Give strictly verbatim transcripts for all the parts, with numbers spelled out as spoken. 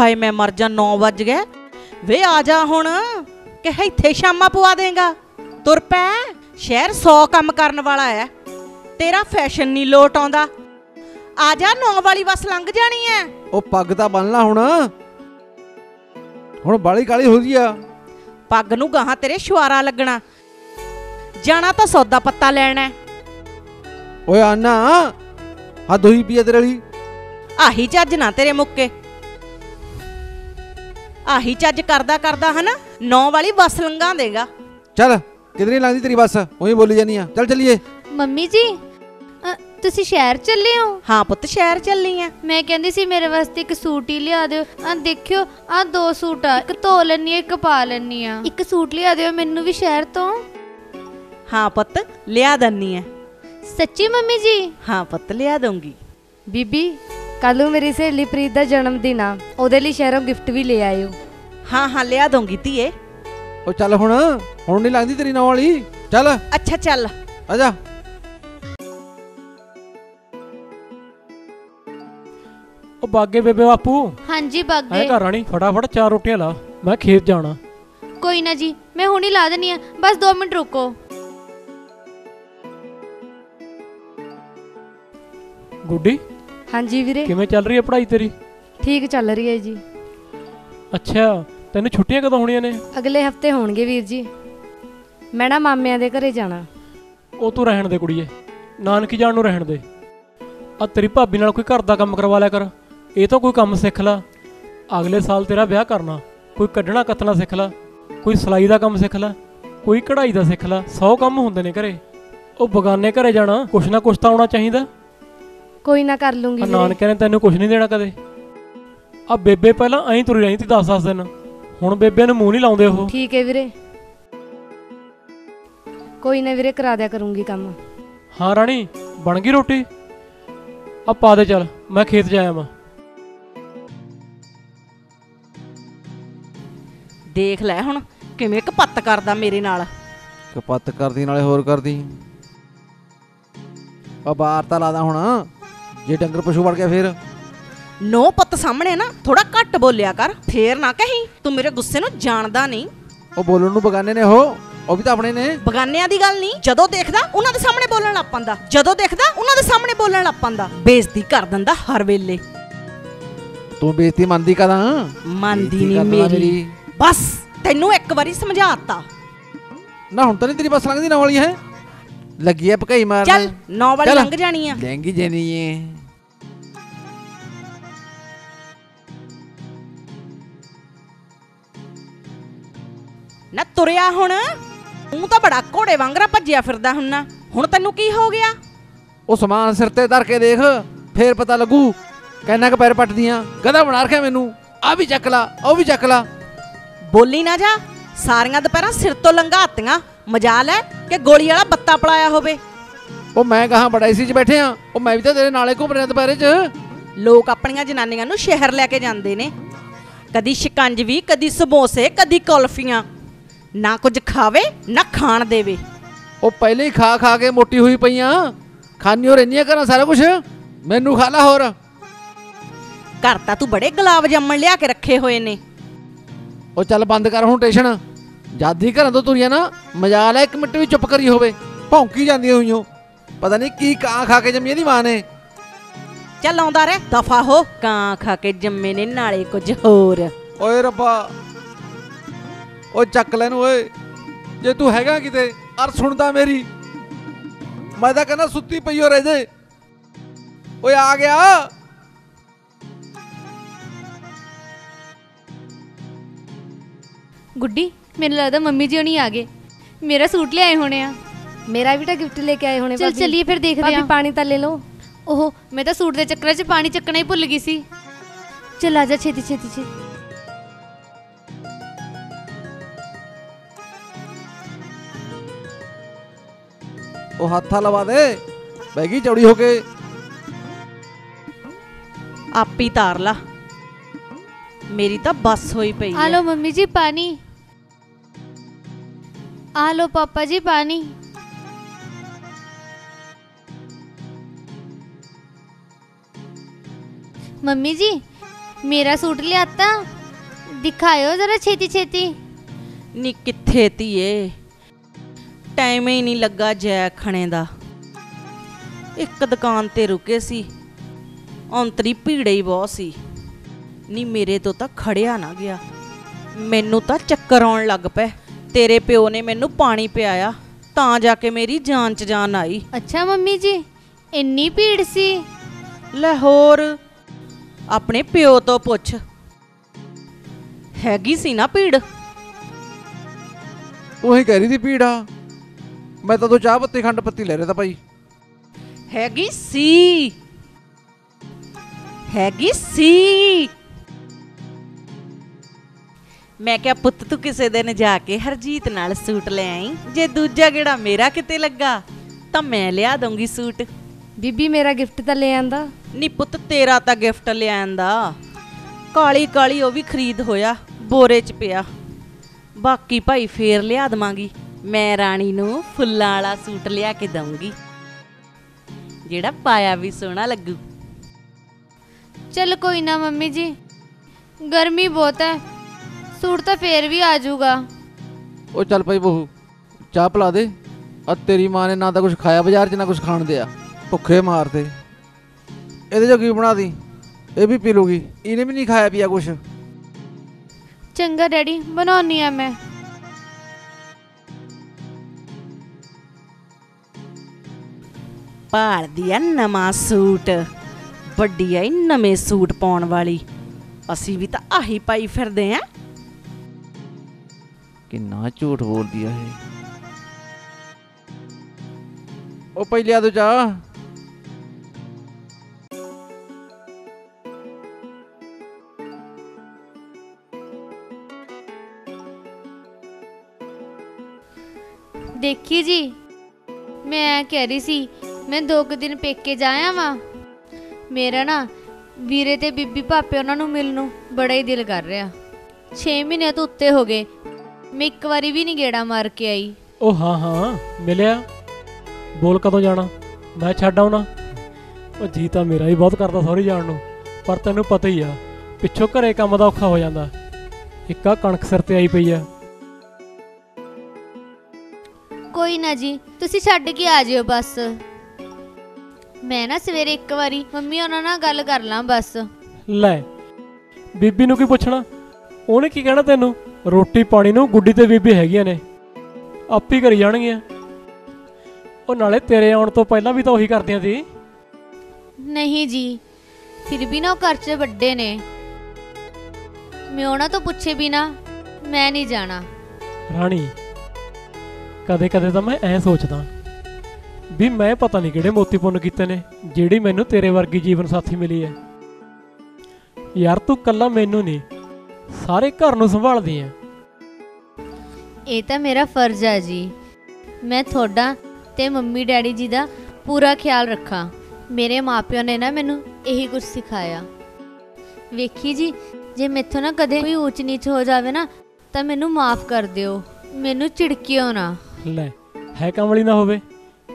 हाय मैं मर जा नौ बज गए वे आ जा हुण कि इत्थे शामा पवा देगा। तुर पै शहर सौ काम करन वाला है, तेरा फैशन नहीं लोट आउंदा। आ जा नौ वाली बस लंघ जानी है। ओ पग तां बन ला हुण हुण बाली काली हो गई आ। पग नूं गाहां तेरे शुआरा लगना। जाना तां सौदा पत्ता लैना है। ओए आना आ दो ही पीए तेरे लिए आही चज ना तेरे मुक्के आही चज करदा करदा है ना नौ वाली बस लंघा देगा। चल किधर नहीं लंघदी तेरी बस, वही बोली जानी है। चल चलिए। मम्मी जी तुसी शहर चले हो? हाँ पुत शहर चली है। मैं कहंदी सी मेरे वास्ते एक सूट ही लिया दियो। आ देखियो आ दो सूट आ, एक धो लैनी एक पा लैनी आ। एक सूट लिया दियो मैनू भी शहर तो। हाँ पुत लिया दनी है। सच्ची मम्मी जी? हाँ पुत लिया दूंगी। बीबी कल मेरी सहेली प्रीत का जन्मदिन आ, ओदे लई शहरों गिफ्ट भी ले आयो। हाँ हाँ लिया दूंगी धीए। ओ चल हुण हुण नहीं लगदी तेरी नौ वाली, चल। अच्छा चल आजा। ओ बागे बेबे बापू। हाँ जी बागे। घर आणी फटाफट चार रोटियां ला, मैं खेत जाना। कोई ना जी मैं हुणी ला देनी है, बस दो मिनट रुको। गुड्डी हाँ जी वीरे किवें चल रही है पढ़ाई तेरी? ठीक चल रही है जी। अच्छा तेन छुट्टियां कदों होणियां ने? अगले हफ्ते होणगे वीर जी। मैं ना मामियां दे घरे जाना। ओ तू रहण दे कुड़ीए, नानकी जाण नूं रहण दे। आ तेरी भाभी नाल कोई घर दा काम करवा लिया कर, ये तो कोई काम सिख ला। अगले साल तेरा ब्याह करना, कोई कढ़ना कतला सिख ला, कोई सिलाई का काम सिख ला, कोई कढ़ाई का सिख ला। सौ काम होंदे ने घरे। ओ बगाने घरे जाना कुछ ना कुछ तो आउणा चाहीदा। कोई ना कर लूंगी। नानके ने तेन कुछ नहीं देना कदे। आ बेबे पहला अं तुरी रही थी दस दस दिन, हुण बेबे ने मूँह नहीं लाउंदे ओह। ठीक है वीरे कोई ना वीरे करा दिया करूंगी काम। हाँ राणी बन गई रोटी? आ पा दे चल मैं खेत जाया वां। देख लै हुण किवें कपत्त करदा मेरे नाल। कपत्त करदी नाले होर करदी। आ बार तां लादा हुण जे डंगर पशु बढ़ गया फिर। नो पुत सामने ना थोड़ा घट बोलिया कर, फिर ना कहीं तू मेरे गुस्से नू जानदा नहीं। ओ बोलण नू बगाने ने हो, ओ भी तां अपने ने। बगानियां दी गल नहीं, जदों देखदा उन्हां दे सामने बोलण लग पैंदा, जदों देखदा उन्हां दे सामने बोलण लग पैंदा। बेइज्जती कर दिंदा हर वेले। तू बेइज्जती मंदी कदां? मंदी नहीं मेरी। बस तैनू एक वारी समझाता ना। हुण तां नहीं तेरी बस लंघदी ना वाली है? लगी है पकाई मार। चल नौ वाली लंघ जानी है। लंघी जानी है। ना तुरिया हुण तू तां बड़ा घोड़े वांगरा भज्जिया फिरदा हुन्ना, हुण तैनू की हो गया? ओ समान सिर ते धर के देख फिर पता लगू कहना के पैर पटदियां। गधा बना रखिया मैनू, आ भी चक ला ओ भी चक ला। बोली ना जा, सारियां दुपहरां सिर तो लंघातियां। मजाल है कि गोली वाला बत्ता पड़ाया होवे। ओ मैं कहा बड़ा इसी च बैठे हां, ओ मैं भी तां तेरे नाले घूम रहा दुपहरे च। लोग अपनियां जनानियां नूं शहर लैके जांदे ने, कदी शिकंजवी कदी समोसे कदी कुल्फियां। ना कुछ खावे ना खाण देवे। ओ पहले ही खा खा के मोटी हुई पईयां, खानी होर इन्नियां घरां सारा कुछ मैनू खा ला होर। घर तां तू बड़े गुलाब जामन लिया के रखे होए ने। ओ चल बंद कर हुण टेंशन। जादी घरों तो तुरिया ना, मजाल है एक मिनट भी चुप करी होवे। भौंकी जांदी होईयों पता नहीं की कां खा के जम्मी दी मां ने। चल आउंदा रह दफा हो, कां खा के जम्मे ने नाले कुछ होर। ओए रब्बा ओ चक लैन ओए जे तू हैगा किते अर सुनदा मेरी। मैं तां कहना सुत्ती पई हो रह जे। ओए आ गया। गुड्डी ਮੈਨੂੰ ਲੱਗਦਾ ਮੰਮੀ ਜੀ ਹੋਣੀ ਆ ਗਏ। ਮੇਰਾ ਸੂਟ ਲੈ ਆਏ ਹੋਣੇ ਆ। ਮੇਰਾ ਵੀ ਤਾਂ ਗਿਫਟ ਲੈ ਕੇ ਆਏ ਹੋਣੇ। ਚਲ ਚਲੀਏ ਫਿਰ ਦੇਖਦੇ ਆ। ਪਾਣੀ ਤਾਂ ਲੈ ਲਓ। ਓਹੋ ਮੈਂ ਤਾਂ ਸੂਟ ਦੇ ਚੱਕਰਾਂ 'ਚ ਪਾਣੀ ਚੱਕਣਾ ਹੀ ਭੁੱਲ ਗਈ ਸੀ। ਚਲ ਆ ਜਾ ਛੇਤੀ ਛੇਤੀ ਛੇਤੀ। ਉਹ ਹੱਥਾ ਲਵਾ ਦੇ ਬੈਗੀ ਚੌੜੀ ਹੋ ਕੇ। ਆਪੀ ਤਾਰ ਲਾ, ਮੇਰੀ ਤਾਂ ਬੱਸ ਹੋਈ ਪਈ। ਆ ਲਓ ਮੰਮੀ ਜੀ ਪਾਣੀ। आ लो पापा जी पानी। मम्मी जी मेरा सूट ले आता, दिखायो जरा छेती छेती। नी किथे धीए, टाइम ही नहीं लगा जै खणे दा। एक दुकान ते रुके सी, औंतरी भीड़े ही बहुत सी। नी मेरे तो तां खड़िया ना गया, मैनू तां चक्कर आउण लग पए। तेरे प्यो ने मैनू पानी पिआया तां जाके मेरी जान च जान आई। अच्छा मम्मी जी, इन्नी भीड़ सी? लै होर, अपने प्यो तो पुछ, हैगी सी ना भीड़। वही कह रही थी भीड़। हाँ, मैं तो, तो चाह पत्ती खंड पत्ती ले रहा था भाई। हैगी सी, हैगी सी। मैं क्या पुत्त तू किसे दिन जाके हरजीत नाल सूट ले आई, जे दूजा गेड़ा मेरा किते लगा तो मैं लिया दूंगी सूट। बीबी मेरा गिफ्ट तो ले आंदा। नी पुत्त तेरा तो गिफ्ट ले आंदा, काली काली वो भी खरीद होया बोरे च पिया। बाकी भाई फेर लिया देवांगी। मैं राणी नूं फुल्लां वाला सूट लिया के दूंगी, जेड़ा पाया भी सोहना लगू। चल कोई ना मम्मी जी, गर्मी बहुत है, सूट तो फिर भी आ जाऊगा। ओ चल भाई बहू, चाह पिला दे। अब तेरी माँ ने ना तो कुछ खाया बाजार च, ना कुछ खाण दिया, भुखे मारते। ये जो की बना दी, ये भी पी लूगी, इन्हें भी नहीं खाया पिया कुछ। चंगा डैडी, बनानी है मैं। पार दिया नवा सूट, बड़ी आई नवे सूट पाउण वाली। असी भी तो आही पाई फिरदे हैं। कितना झूठ बोल दिया है। ओ पई लिया दो जा। देखिए जी, मैं कह रही सी मैं दो के दिन पेके जाया वा। मेरा ना वीरे ते बीबी पापे उन्होंने मिलनों बड़ा ही दिल कर रहा। छे महीने तो उत्ते हो गए, मैं एक बारी भी नहीं गेड़ा मार के आई। ओ हाँ हाँ मिलिया, बोल कदों जाना, मैं छड्ड आउणा। ओ जी तां मेरा ही बहुत करदा सौरी जाण नूं, पर तैनूं पता ही आ पिछों घरे काम दा औखा हो जांदा। इक आ कणक सिर ते आई पई आ। कोई ना जी, तुसीं छड्ड के आ जिओ बस। मैं ना सवेरे एक बारी मम्मी उन्हां नाल गल कर लां बस। लै बीबी नूं की पुछणा, उहने की कहणा तैनूं। रोटी पानी नूं गुड्डी ते बीबी हैगियां ने, आप ही करी जाणगीਆਂ। ਉਹ ਨਾਲੇ ਤੇਰੇ ਆਉਣ ਤੋਂ ਪਹਿਲਾਂ ਵੀ ਤਾਂ ਉਹੀ ਕਰਦੀਆਂ ਸੀ। ਨਹੀਂ ਜੀ, ਫਿਰ ਵੀ ਨਾ ਉਹ ਘਰ 'ਚ ਵੱਡੇ ਨੇ, ਮੈਂ ਉਹਨਾਂ ਤੋਂ ਪੁੱਛੇ ਬਿਨਾ ਮੈਂ ਨਹੀਂ ਜਾਣਾ। ਰਾਣੀ, ਕਦੇ ਕਦੇ ਤਾਂ ਮੈਂ ਐ ਸੋਚਦਾ ਵੀ ਮੈਂ ਪਤਾ ਨਹੀਂ ਕਿਹੜੇ ਮੋਤੀ ਪੁੰਨ ਕੀਤੇ ਨੇ ਜਿਹੜੀ ਮੈਨੂੰ ਤੇਰੇ ਵਰਗੀ ਜੀਵਨ ਸਾਥੀ ਮਿਲੀ ਹੈ। ਯਾਰ ਤੂੰ ਕੱਲਾ ਮੈਨੂੰ ਨਹੀਂ, सारे घर नूं संभालदी है। ये तो मेरा फर्ज है जी, मैं थोड़ा ते मम्मी डैडी जी का पूरा ख्याल रखा। मेरे माँ प्यो ने ना मैनू यही कुछ सिखाया। वेखी जी, जे मेथों ना कदे कोई ऊच नीच हो जावे ना तो मैनू माफ़ कर दियो, मैनू झिड़कियो ना। लै है कमली ना होवे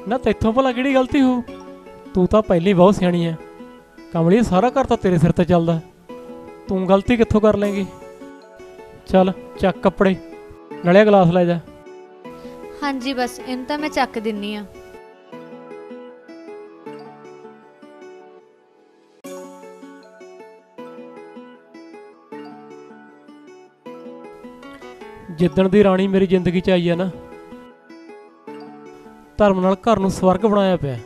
ना, तेथों भला किहड़ी गलती हो। तू तो पहली बहुत सियाणी है कमली, सारा घर तो तेरे सिर ते चलदा, तू गलती कित्थों कर लेंगी। चल चक कपड़े, नलिया गिलास ले जा। हाँ जी बस, इन तो मैं चक दिनी आ। जिद्दन दी राणी मेरी जिंदगी च आई है ना, धर्म नाल घर नूं स्वर्ग बनाया पिया।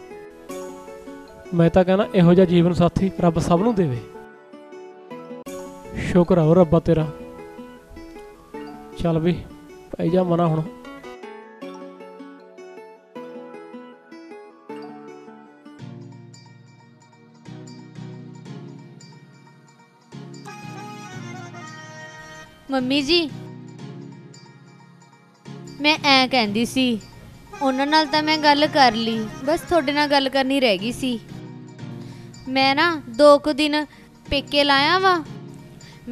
मैं तां कहना इहो जिहा जीवन साथी रब सब नूं देवे। शुक्र हो रब्बा तेरा। चल भी भाई जा मना हुण। मम्मी जी, मैं ऐ कहंदी सी, उन्हां नाल तां मैं गल कर ली, बस थोड़े नाल गल करनी रह गई सी। मैं ना दो कु दिन पेके लाया वा।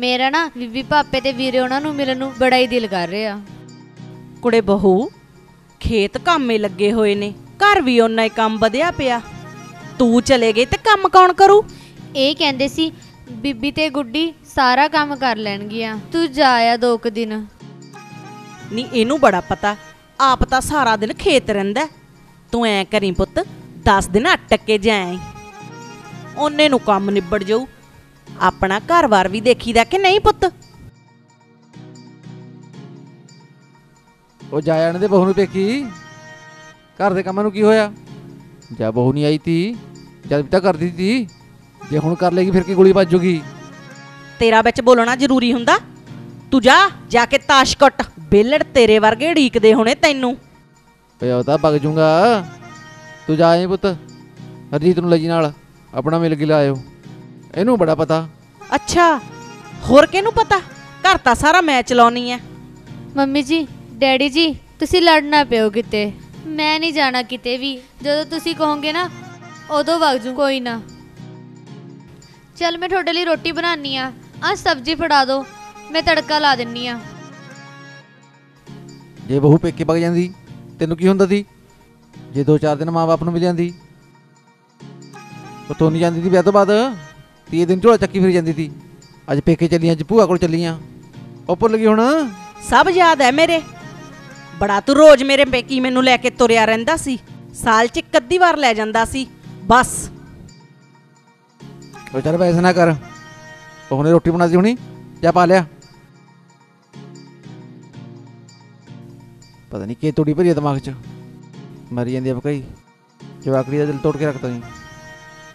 मेरा ना बीबी पापे ते वीरे उन्होंने मिलने बड़ा ही दिल कर रहा। कुड़े बहू, खेत कामे लगे हुए ने, घर भी उन्ना ही काम वधिया पिया। तू चले गई तो काम कौन करू? ये कहंदे सी बीबी ते गुड्डी सारा काम कर लैनगियां, तू जाया दो क दिन। नी इनू बड़ा पता, आप तां सारा दिन खेत रहिंदा, तू ऐ करी पुत्त दस दिन अटक के जाए, ओने नू काम निबड़ जाऊ। अपना घर बार भी देखीदा कि नहीं पुत्त? ओ जाया ने दे बहू नू देखी, घर दे कामां नू की होया? जा बहू नहीं आई थी जब तक करती थी, जे हुण कर लेगी फिर की गोली बजूगी। तेरा विच बोलना जरूरी हुंदा? तू जा जाके ताश कट, बेलड़ तेरे वर्गे ढीकदे होणे तैनू। ओ तां भग जूंगा, तू जा ए पुत, हरजीत नूं लई नाल, अपना मिल गिला आयो, इहनू बड़ा पता। अच्छा होर किहनू पता? घर तां सारा मैं चलाउणी है। मम्मी जी डैडी जी तुसीं लड़ना पिओ किते, मैं नहीं जाना किते भी, जदों तुसीं कहोगे ना उदों वग जूं। कोई ना, चल मैं थोड़े लिए रोटी बनानी आ, आ सब्जी फड़ा दो, मैं तड़का ला दिनी आ। जे बहू पेके पग जांदी तेनू की हुंदा सी? जे दो चार दिन माँ बाप नूं मिल जांदी, उतों नहीं जांदी सी, ब्याह तों बाद तीए दिन झोला चक्की फिर जांदी सी। अज पेके चली, अज भूआ कोल चली, उपर लगी हुण सब याद है मेरे। बड़ा तू रोज मेरे पेकी मैनू लैके तुरिया रहिंदा सी, साल च इक अद्धी वार लै जांदा सी बस। तो चल वैसे ना कर, तो हमने रोटी बना दी होनी, जा पा लिया। पता नहीं के तोड़ी भरी दिमाग च मरी जाती अब कई जवाकड़ी का दिल तोड़ के रखता नहीं।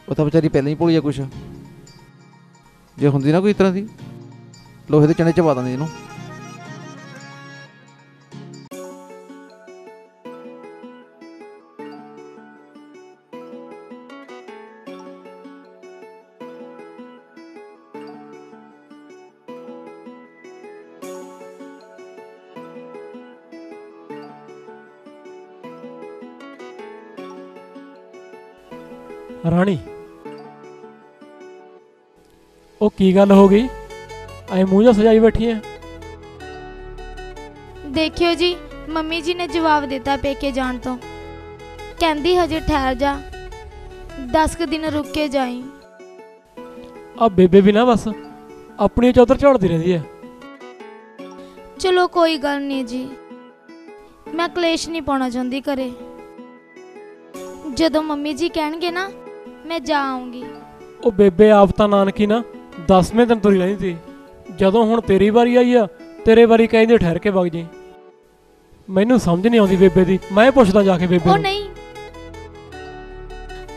वो तो बेचारी पहले ही भुली है कुछ, जो होंगी ना कोई इस तरह की लोहे के चने च पा दें। राणी ओ की गल हो गई, ऐ मूंह जा सजाई बैठी है? देखियो जी मम्मी जी ने जवाब देता पेके जान तो, कहंदी हजे ठहर जा, दस क दिन रुक के जाई। आ बेबे भी ना बस अपनी चौधर चढ़ती रहती है। चलो कोई गल नहीं जी, मैं कलेश नहीं पाना चाहती घरे, जदों मम्मी जी कहणगे ना मैं जा आऊंगी। ओ बेबे आप तां नानकी ना दसवें दिन तुरी रही थी, जदों हुण तेरी बारी आई आ तेरे बारी कहंदे ठहर के वग जी। मैनू समझ नहीं आती बेबे दी, मैं पुछदा जाके बेबे। ओ नहीं,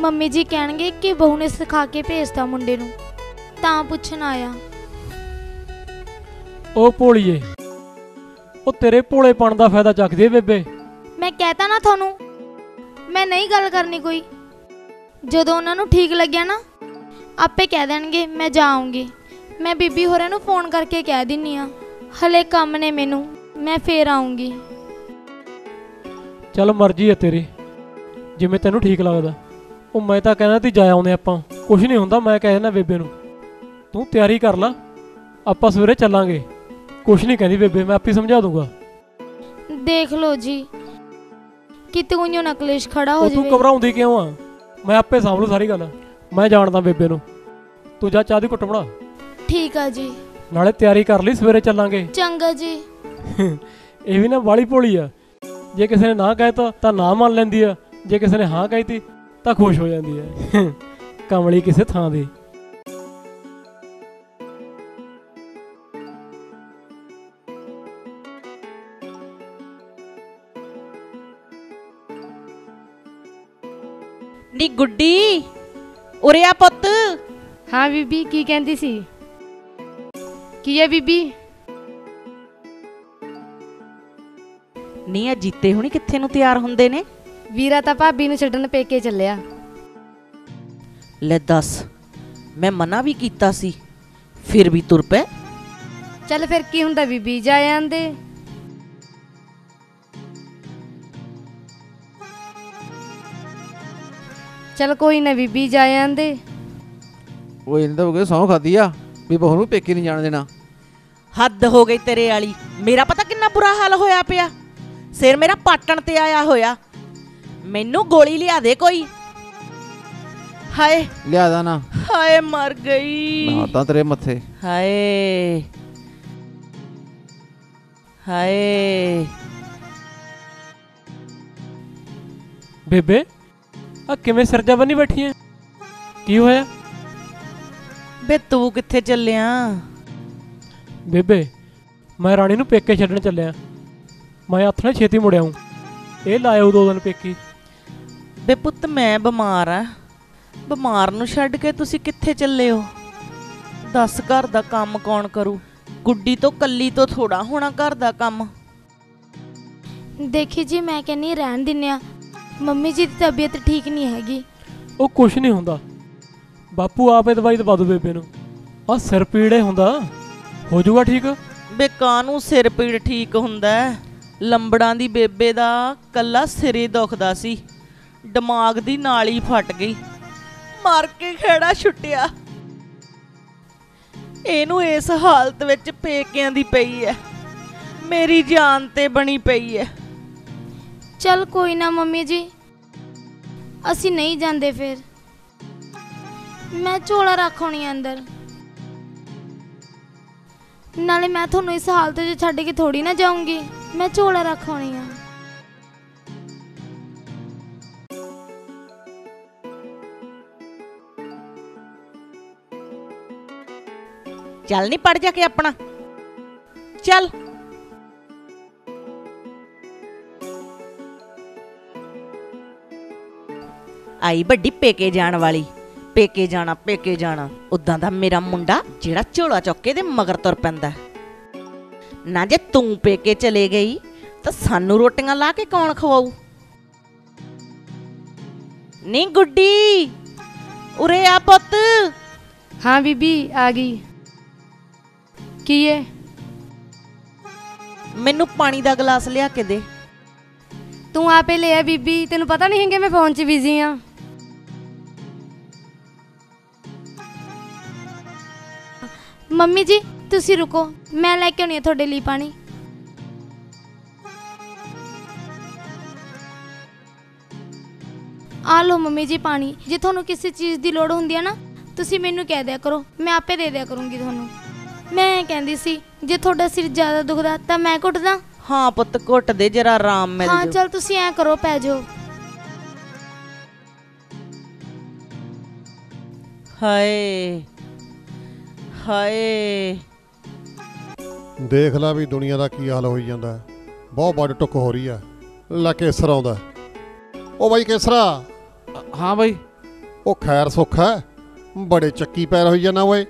मम्मी जी कहणगे कि बहू ने सिखा के भेजता मुंडे नूं, तां पुछण आया। ओ भोलीए, ओ तेरे भोलेपन दा फायदा चक दे बेबे। मैं कहता ना थानू मैं नहीं गल करनी कोई, जदों उन्होंने ठीक लग्या ना आपे कह देंगे मैं जाऊँगी। मैं बीबी होरें नूं फोन करके कह दिन्नी आ, हले काम ने मैनू, मैं फिर आऊँगी। चल मर्जी है तेरी, जिमें तेनू ठीक लगदा। ओ मैं तां कहना ती जा आउंदे आपां, कुछ नहीं हुंदा, मैं कह दिंदा बेबे नूं तू तैयारी कर ला, आपां सवेरे चलांगे। कुछ नहीं कहंदी बेबे, मैं आपे समझा दूंगा। देख लो जी कितों उन्हों ना कलेश खड़ा हो जाए। तू घबराउंदी क्यों आ, मैं आपे सांभ लूं सारी गल, मैं जानदा बेबे नूं। तू जा चाह दी कुट बना। ठीक है जी, नाले तैयारी कर ली, सवेरे चलांगे। चंगा जी। ये भी ना वाली भोली आ, जे किसी ने ना कहता तां ना मान लैंदी आ, जे किसी ने हाँ कहती तां खुश हो जांदी है। कमली किसी थां दी। नी गुड्डी उरे आ पुत्त। हाँ बीबी की कहती सी? की है बीबी? नी आ जीते हुणी कित्थे नूं तैयार हुंदे ने? वीरा तां भाभी नूं छड्डण पेके चलिया। ले दस, मैं मना भी कीता सी फिर भी तुर पै। चल फिर की हुंदा बीबी, जा आंदे। चल कोई ना बीबी जा आंदे। वो इन्हें तो गए सौं खादी आ भी बहू नूं पेके नहीं जाण देना। हद हो गई तेरे वाली, मेरा पता कितना बुरा हाल होया पिया, सिर मेरा पाटण ते आया होया। मैनू गोली लिया दे कोई। हाय लिया था ना, हाय मर गई तेरे मथे, हाय हाय बेबे आ किवें सरजा बनी बैठी है, की होया बे तू किथे चलिया? बेबे मैं राणी नू पेके छड्डण चलिया, मैं हत्थ नाल छेती मुड़िया हूँ, ये लाया दो दिन पेकी। बे पुत मैं बीमार आ, बीमार नू छड्ड के तुसी किथे चले हो? दस घर दा काम कौन करू? गुड्डी तो कल्ली तो थोड़ा होना घर दा काम। देखी जी मैं कहनी रहन दिन्ने आ, मम्मी जी दी तबीयत ठीक नहीं हैगी। ओ कुछ नहीं हुंदा, बापू आपे दवाई दवा दो बेबे नू। आ सिर पीड़े हुंदा हो जूगा ठीक। बे कानू सिर पीड़ ठीक हुंदा, लंबड़ां दी बेबे दा कल्ला सिर ही दुखदा सी, दिमाग दी नाली फट गई, मार के खेड़ा छुट्टिया, इनू इस हालत विच पेकिआं दी पई है, मेरी जान ते बनी पई है। चल कोई ना मम्मी जी असी नहीं जांदे, फिर मैं झोला रखोनी अंदर, नाले मैं थोनू इस हालत च छड्ड के थोड़ी ना जाऊंगी, मैं झोला रखोनी आ। चल नहीं पड़ जाके अपना चल। आई बड़ी पेके जान वाली, पेके जाना पेके जाना, उदां दा मेरा मुंडा जिहड़ा झोला चौके दे मगर तुर पैंदा ना। जे तू पेके चले गई तो सानू रोटियां ला के कौन खवाऊ? नी गुड्डी उरे आ पुत। हाँ बीबी आ गई। की है? मैनू पानी दा गिलास लिया के दे। तू आपे ले आ बीबी, तेनू पता नहीं है कि मैं फोन च बिजी हाँ। मम्मी जी तुसी रुको, मैं लैके आउणी तुहाडे लई पानी। आ लो मम्मी जी पानी, जे तुहानू किसी चीज़ दी लोड़ हुंदी है ना तुसी मैनू कह दिया करो, मैं आपे दे दिया करूँगी तुहानू। मैं कहंदी सी जे तुहाडा सिर ज़्यादा दुखदा तां मैं घुटदा। हाँ पुत्त घुट दे जरा आराम मिल जाऊ। हाँ चल तुसी ऐ करो पै जाओ। हाय हाय देख ला भी दुनिया का की हाल हो जाता है, बहुत बड़ टुक हो रही है। ला केसर आंदा, ओ भाई केसरा। हाँ भाई। ओ खैर सुख है? बड़े चक्की पैर हो जाना वे,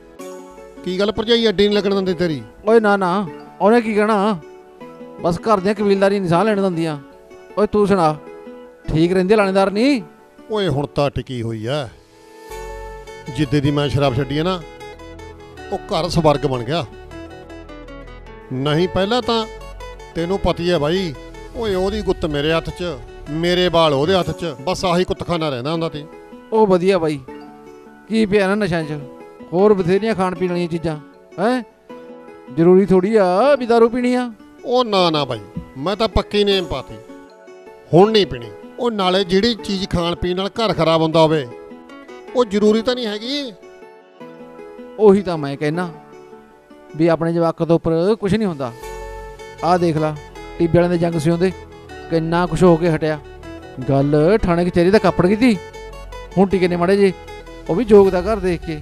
की गल भरजाई अड्डी नहीं लगन देंदी तेरी? ओए ना ना उन्हें की कहना, बस घर दियां कबीलदारी निशान लैण दिंदियां। ओए तू सुना ठीक रहिंदी लाणेदार नहीं? ओए हुण तां टिकी होई है, जिद्दे दी मैं शराब छड्डी है ना वो घर स्वर्ग बन गया। नहीं पहला तो तेनों पती है भाई, ओए गुत्त मेरे हथ च, मेरे बाल वो हथ च, बस आही कुत्तखाना रहना होंदा ते। ओ वधिया भाई की पिया ना नशा च, होर बथेरियां खाण पीण वाली चीज़ां है, जरूरी थोड़ी आ भी दारू पीनी आ। ओ ना ना भाई मैं तो पक्की नेम पाती हुण नहीं पीनी। ओ नाले जिहड़ी चीज़ खाण पीण नाल घर खराब हुंदा होवे ओ जरूरी तो नहीं हैगी। ਉਹੀ ਤਾਂ मैं कहना भी अपने जवाक तो उपर कुछ नहीं हुंदा। आ देख ला टीबे वाले जंग सिउंदे किन्ना कुछ हो के हटिया। गल थाणे कचहरी दा कापड़ की थी, हुण टिके ने माड़े जी वह भी जोग दा घर देख के।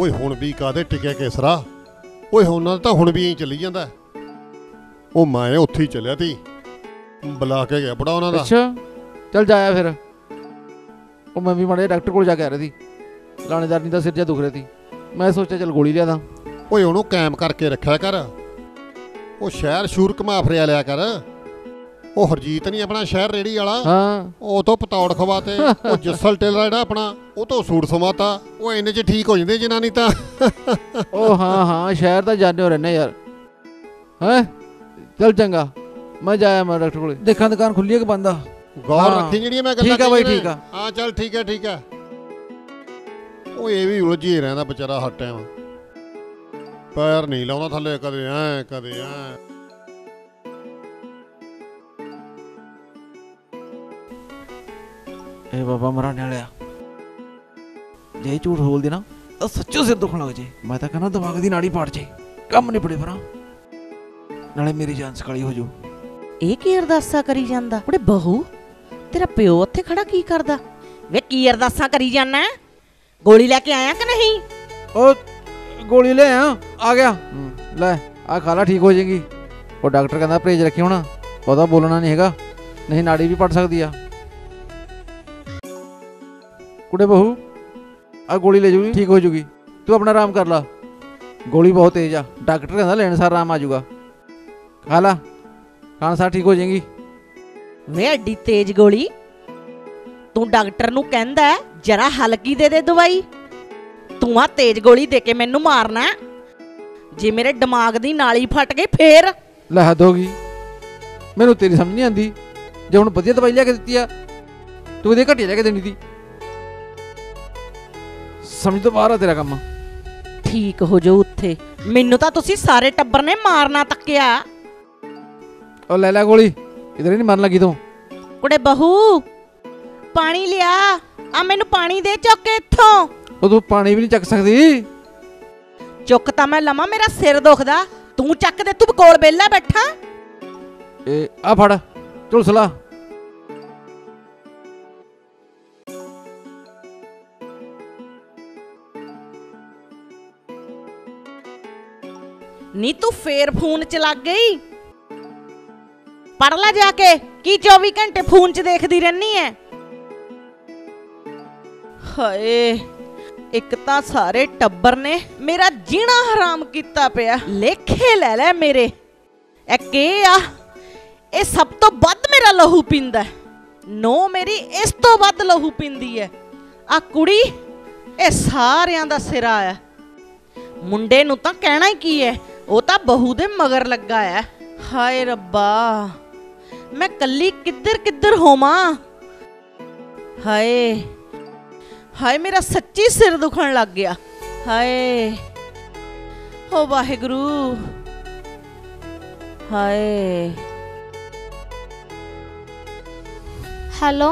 ओए हुण भी कादे टिके केसरा, ओए हुण तां हुण भी चली जांदा। ओ मैं उत्थे ही चलिया ती, बुला के गया बड़ा उन्हां दा। अच्छा चल जाया फिर। ओ मैं भी माड़े डॉक्टर कोल जा के आ रही थी, लाणेदारनी दा सिर जा दुख रही थी, मैं सोचा चल गोली लिया। ओए उन्होंने कैम करके रखा कर, वो शहर शूर घुमा फिर लिया कर। वो हरजीत नहीं अपना शहर रेहड़ी वाला, हाँ वो तो पतौड़ खवाते, वो जस्सल टेलर जो अपना वो तो सूट समाता, वो इन्हें च ठीक हो जाते जनानी तो। ओ हाँ हाँ शहर तो जाने रहने यार है। चल चंगा मैं जाया, मैं डॉक्टर को देखा दुकान खुली है कि बंद। गौर रखी जी मैं, ठीक है भाई ठीक है। हाँ चल ठीक है ठीक है। ਉਹ ਇਹ ਵੀ ਉਲਝੀ ਰਹਿੰਦਾ ਵਿਚਾਰਾ ਹਰ ਟਾਈਮ, ਪੈਰ ਨਹੀਂ ਲਾਉਂਦਾ ਥੱਲੇ, ਕਦੇ ਐ ਕਦੇ ਐ। ਇਹ ਬਾਬਾ ਮਰਾਣੇ ਵਾਲਿਆ जे झूठ बोल देना तो सच्चो सिर दुखन लग जाए। मैं तो कहना दिमाग की नाड़ी पाट जाए, कम निपड़े परा, नाले मेरी जान सकाली हो जाऊ। ਇਹ ਕੀ ਅਰਦਾਸਾਂ ਕਰੀ ਜਾਂਦਾ? ਉਹਦੇ ਬਹੂ ਤੇਰਾ ਪਿਓ ਉੱਥੇ ਖੜਾ ਕੀ ਕਰਦਾ ਵੇ? ਕੀ ਅਰਦਾਸਾਂ ਕਰੀ ਜਾਂਦਾ? ਗੋਲੀ ਲੈ ਕੇ ਆਇਆ ਕਿ ਨਹੀਂ? ਉਹ ਗੋਲੀ ਲੈ ਆ ਆ ਗਿਆ, ਲੈ ਆ ਖਾ ਲਾ ਠੀਕ ਹੋ ਜਾਏਗੀ। ਉਹ ਡਾਕਟਰ ਕਹਿੰਦਾ ਪਰਹੇਜ਼ ਰੱਖੀ ਹੋਣਾ, ਉਹਦਾ ਬੋਲਣਾ ਨਹੀਂ ਹੈਗਾ, ਨਹੀਂ ਨਾੜੀ ਵੀ ਪੜ ਸਕਦੀ ਆ। ਕੁੜੇ ਬਹੂ ਆ ਗੋਲੀ ਲੈ ਜੂਗੀ, ਠੀਕ ਹੋ ਜੂਗੀ, ਤੂੰ ਆਪਣਾ ਆਰਾਮ ਕਰ ਲਾ। ਗੋਲੀ ਬਹੁਤ ਤੇਜ਼ ਆ, ਡਾਕਟਰ ਕਹਿੰਦਾ ਲੈਣ ਸਾਰ ਆਰਾਮ ਆ ਜੂਗਾ, ਖਾ ਲਾ, खान सार ठीक हो जाएगी। वे एडी तेज गोली तू डॉक्टर नू कहंदा है जरा हल्की दे दे दवाई, तू आ तेज गोली देके मैनू मारना, जे मेरे दिमाग दी नाली फट गई फिर लहद होगी। मैनू तेरी समझ नहीं आती, जे हुण वधिया दवाई लिया के दित्ती आ तू इहदे घटिया लिया के देनी दी, समझ तो बाहर आ तेरा काम। ठीक हो जाओ उत्थे, मैनू तां तुसीं सारे टब्बर ने मारना तक्किया। और लैला गोली इधर ही नहीं मरन लगी तू। कुड़े बहू पानी लिया आ, मैनू पानी दे चुक इथों। ओ तू पानी भी नहीं चक सकदी। चुक तां मैं लवां, मेरा सिर दुखदा, तू चक दे, तू कोल बेला बैठा। ए आ फड़ झुलसला। नी तू फेर फोन चला गई, पढ़ ला जाके की चौबीस घंटे फोन च देखदी रहनी है। हाए एक तां सारे टब्बर ने मेरा जीना हराम कीता पिया, लेखे ले ले मेरे ए के आ, ए सब तो वध मेरा लहू पींदा है, नो मेरी इस तो वध लहू पींदी है, आ कुड़ी ए सारियां दा सिरा है। मुंडे नूं तां कहना ही की है, ओ तां बहू दे मगर लगा है। हाय रब्बा मैं कल्ली किधर किधर होमा, हाय हाय मेरा सच्ची सिर दुखन लग गया। हाय हो वाहेगुरू, हाय। हेलो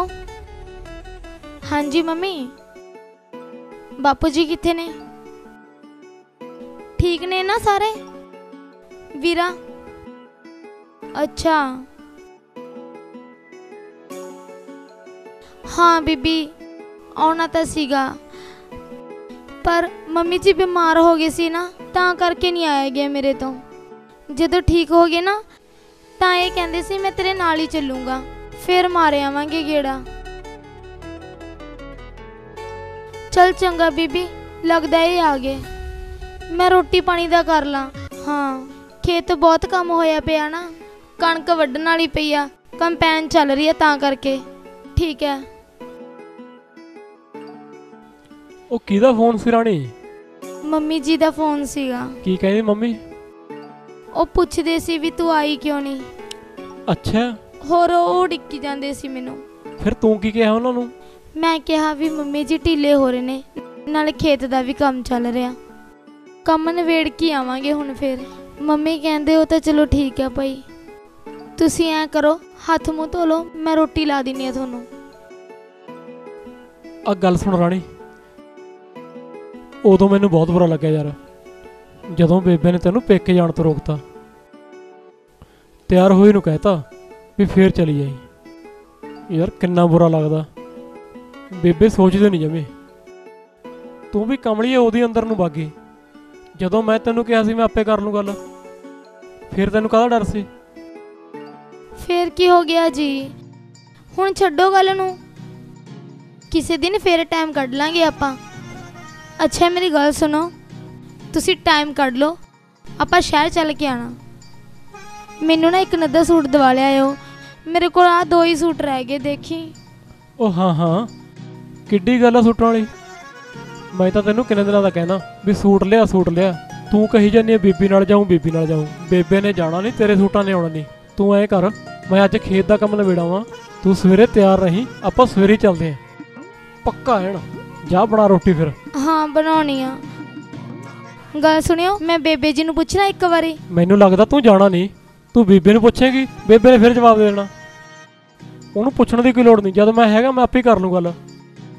हाँ जी मम्मी, बापू जी किथे ने? ठीक ने ना सारे वीरा? अच्छा हाँ बीबी आना तो सीगा, पर मम्मी जी बीमार हो गए सी ना, तां करके नहीं आया गया मेरे तो। जदों ठीक हो गए ना तां ये कहंदे सी मैं तेरे नाल ही चलूँगा, फिर मारे आवांगे गेड़ा। चल चंगा बीबी, लगदा ही आ गए। मैं रोटी पानी दा कर ला, हाँ खेत बहुत कम होया पिया ना, कणक वड्ढण वाली पई आ, कंपेन चल रही है तां करके। ठीक है। ओ किदा फोन सी राणी? मम्मी जी दा फोन सीगा। की कहंदी मम्मी? ओ पुछदे सी भी तू आई क्यों नहीं। अच्छा। होर ओ डिक्की जांदे सी मेनू। फिर तू की कहा उन्हां नू? मैं कहा भी मम्मी जी ढीले हो रहे ने, नाल खेत दा भी काम चल रहा, काम नवेड़ के आवांगे हुण। फिर मम्मी कहंदे ओ तां चलो ठीक है भाई, तुसी ऐ करो हाथ मुँह धो लो, मैं रोटी ला दिनी है थोनू। आ गल सुन राणी, उदों मैनू बहुत बुरा लग्या यार, जदों बेबे ने तैनू पेके जाण तों रोकता, तैयार होई नूं कहता भी फिर चली जाई। यार किन्ना बुरा लगदा, बेबे सोचदे नहीं जमे। तूं भी कमली ओदी अंदर नूं वग गई, जदों मैं तैनू कहा सी मैं आपे कर लूं गल, फिर तैनू काहदा डर सी? फिर की हो गया जी, हुण छड्डो गल नूं, किसी दिन फिर टाइम कढ लांगे आपां। अच्छा मेरी गल सुनो, तुसी टाइम कढ लो, आपां शहर चल के आना। मैनू ना एक नद्दा सूट दवा लिआयो, मेरे कोल आ दो ही सूट रह गए, देखी। ओ हाँ हाँ किड्डी गल आ सूटां वाली, मैं तां तैनू किन्ने दिनां दा कहना भी सूट लिआ सूट लिआ, तूं कही जांदी आ बीबी नाल जाऊं बीबी नाल जाऊं। बेबे ने जाना नहीं, तेरे सूटां ने आउणा नहीं। तू ऐ कर, मैं अज खेत का कम नबेड़ा वा, तू सवेरे तैयार रही, आपां सवेरे चलते हैं पक्का है। जा बना रोटी फिर। हाँ बनाउणी आ। गल सुनियो, मैं बेबे जी नूं पुछना एक बारी। मैनू लगदा तू जाना नहीं, तू बीबे नूं पुछेगी, बेबे ने फिर जवाब देना। उहनूं पुछण दी कोई लोड़ नहीं, जद मैं हैगा मैं आपे कर लूं गल,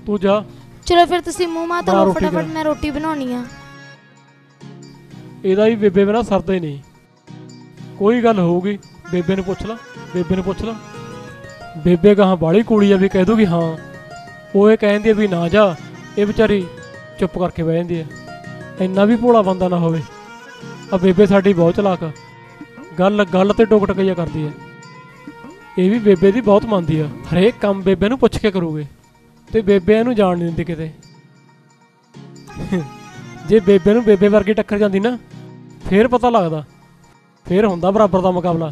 तू जा। चलो फिर तुसी मुंह मां तो फटाफट मैं रोटी बनानी है। ਇਹਦਾ ਵੀ ਬੇਬੇ ਮੇਰਾ ਸਰਦਾ ਹੀ ਨਹੀਂ। ਕੋਈ ਗੱਲ ਹੋਊਗੀ ਬੇਬੇ ਨੂੰ ਪੁੱਛ ਲਾ ਬੇਬੇ ਨੂੰ ਪੁੱਛ ਲਾ ਬੇਬੇ ਕਹਾਂ ਬਾਹਲੀ ਕੁੜੀ ਆ ਵੀ ਕਹਿ ਦੂਗੀ ਹਾਂ। ਉਹ ਇਹ ਕਹਿੰਦੀ ਵੀ ਨਾ ਜਾ, ਇਹ ਵਿਚਾਰੀ ਚੁੱਪ ਕਰਕੇ ਬਹਿ ਜਾਂਦੀ ਹੈ। ਇੰਨਾ ਵੀ ਭੋਲਾ ਬੰਦਾ ਨਾ ਹੋਵੇ। ਆ ਬੇਬੇ ਸਾਡੀ ਬਹੁਤ ਚਲਾਕ ਆ, ਗੱਲ ਗੱਲ ਤੇ ਟੋਕ ਟਕਾਈਆ ਕਰਦੀ ਹੈ। ਇਹ ਵੀ ਬੇਬੇ ਦੀ ਬਹੁਤ ਮੰਨਦੀ ਆ, ਹਰੇਕ ਕੰਮ ਬੇਬੇ ਨੂੰ ਪੁੱਛ ਕੇ ਕਰੂਗੇ ਤੇ ਬੇਬੇ ਇਹਨੂੰ ਜਾਣ ਨਹੀਂ ਦਿੰਦੀ ਕਿਤੇ। ਜੇ ਬੇਬੇ ਨੂੰ ਬੇਬੇ ਵਰਗੀ ਟੱਕਰ ਜਾਂਦੀ ਨਾ ਫਿਰ ਪਤਾ ਲੱਗਦਾ, ਫਿਰ ਹੁੰਦਾ ਬਰਾਬਰ ਦਾ ਮੁਕਾਬਲਾ।